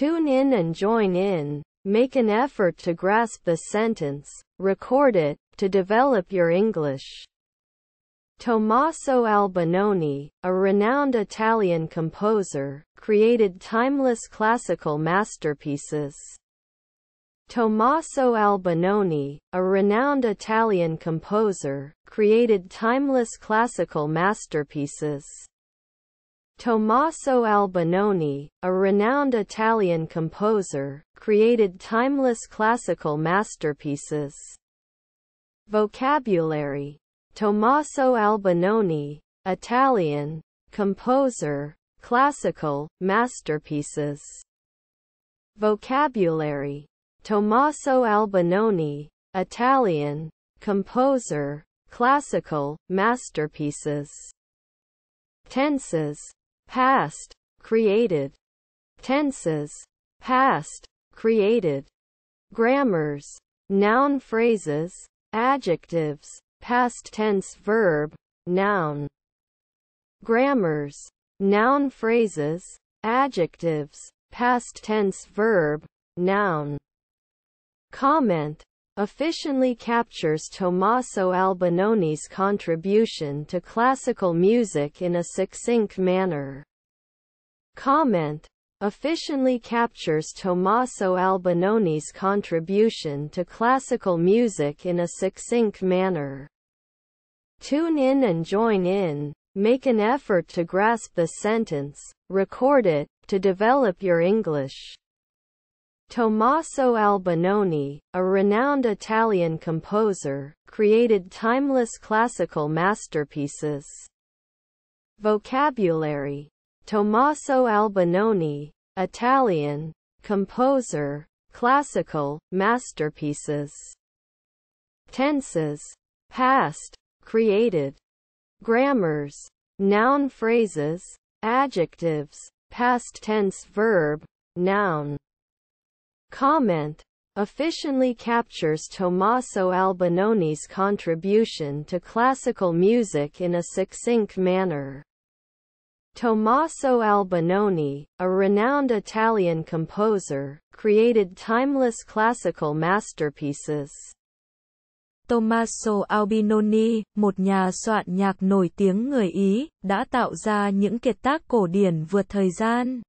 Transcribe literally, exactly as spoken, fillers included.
Tune in and join in. Make an effort to grasp the sentence. Record it, to develop your English. Tomaso Albinoni, a renowned Italian composer, created timeless classical masterpieces. Tomaso Albinoni, a renowned Italian composer, created timeless classical masterpieces. Tomaso Albinoni, a renowned Italian composer, created timeless classical masterpieces. Vocabulary. Tomaso Albinoni, Italian, composer, classical, masterpieces. Vocabulary. Tomaso Albinoni, Italian, composer, classical, masterpieces. Tenses. Past, created. Tenses. Past, created. Grammars. Noun phrases. Adjectives. Past tense verb, noun. Grammars. Noun phrases, adjectives, past tense verb, noun. Comment. Efficiently captures Tomaso Albinoni's contribution to classical music in a succinct manner. Comment. Efficiently captures Tomaso Albinoni's contribution to classical music in a succinct manner. Tune in and join in. Make an effort to grasp the sentence. Record it, to develop your English. Tomaso Albinoni, a renowned Italian composer, created timeless classical masterpieces. Vocabulary. Tomaso Albinoni, Italian, composer, classical, masterpieces. Tenses. Past, created. Grammars. Noun phrases, adjectives, past tense verb, noun. Comment. Efficiently captures Tomaso Albinoni's contribution to classical music in a succinct manner. Tomaso Albinoni, a renowned Italian composer, created timeless classical masterpieces. Tomaso Albinoni, một nhà soạn nhạc nổi tiếng người Ý, đã tạo ra những kiệt tác cổ điển vượt thời gian.